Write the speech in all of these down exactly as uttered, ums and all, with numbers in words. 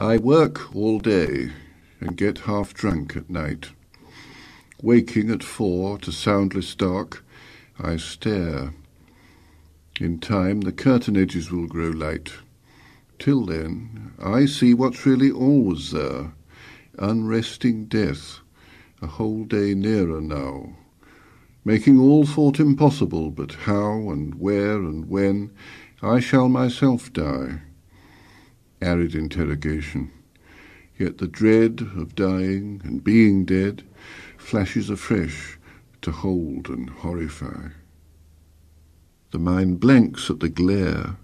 I work all day and get half drunk at night. Waking at four to soundless dark, I stare. In time the curtain edges will grow light. Till then, I see what's really always there, unresting death, a whole day nearer now, making all thought impossible, but how and where and when I shall myself die. Arid interrogation. Yet the dread of dying and being dead flashes afresh to hold and horrify. The mind blanks at the glare,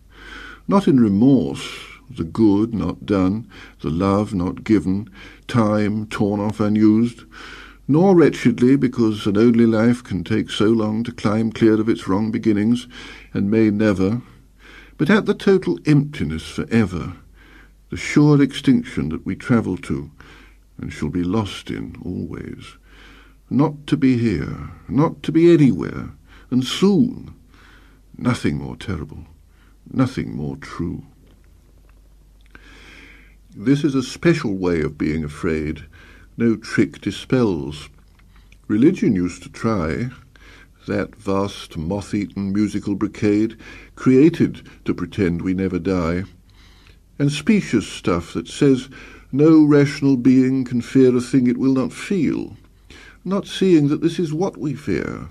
not in remorse, the good not done, the love not given, time torn off unused, nor wretchedly because an only life can take so long to climb clear of its wrong beginnings and may never, but at the total emptiness for ever, the sure extinction that we travel to and shall be lost in always, not to be here, not to be anywhere, and soon, nothing more terrible, nothing more true. This is a special way of being afraid, no trick dispels. Religion used to try, that vast moth-eaten musical brigade created to pretend we never die, and specious stuff that says no rational being can fear a thing it will not feel, not seeing that this is what we fear.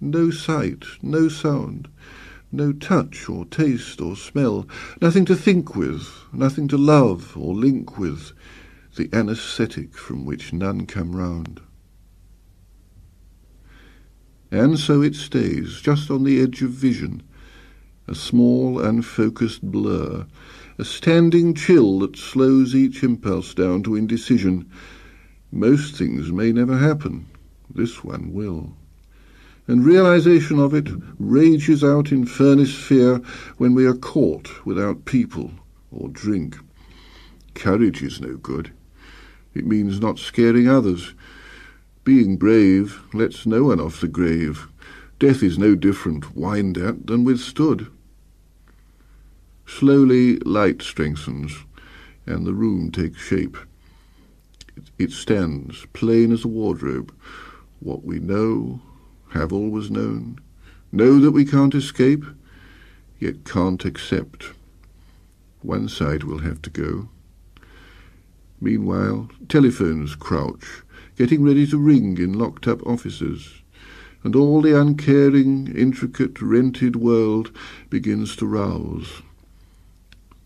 No sight, no sound, no touch or taste or smell, nothing to think with, nothing to love or link with, the anaesthetic from which none come round. And so it stays, just on the edge of vision, a small unfocused blur, a standing chill that slows each impulse down to indecision. Most things may never happen, this one will. And realization of it rages out in furnace fear when we are caught without people or drink. Courage is no good. It means not scaring others. Being brave lets no one off the grave. Death is no different whined at than withstood. Slowly light strengthens, and the room takes shape. It stands, plain as a wardrobe, what we know, have always known, know that we can't escape, yet can't accept. One side will have to go. Meanwhile, telephones crouch, getting ready to ring in locked-up offices, and all the uncaring, intricate, rented world begins to rouse.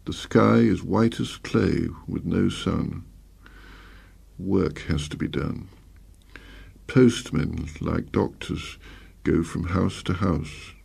The sky is white as clay with no sun. Work has to be done. Postmen, like doctors, go from house to house.